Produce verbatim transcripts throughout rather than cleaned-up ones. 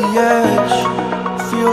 the edge. Feel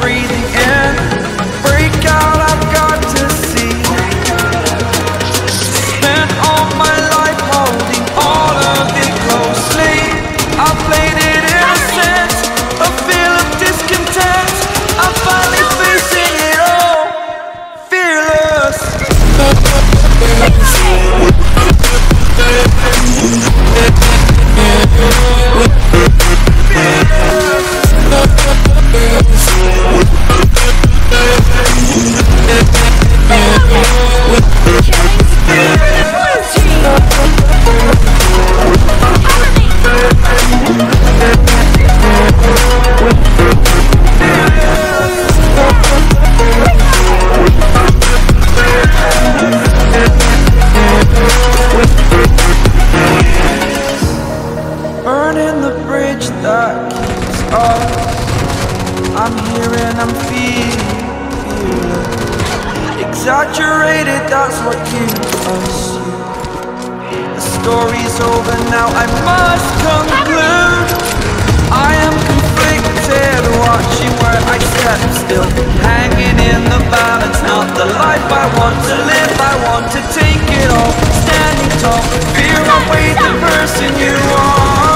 breathing in. Break out, I've got to see. Spent all my life holding all of it closely. I played it innocent, a feel of discontent. I'm finally facing it all, fearless. I'm here and I'm feeling, feeling exaggerated, that's what keeps us here. The story's over now, I must conclude. I am conflicted, watching where I step still, hanging in the balance, not the life I want to live. I want to take it all, standing tall, fear away the person you are.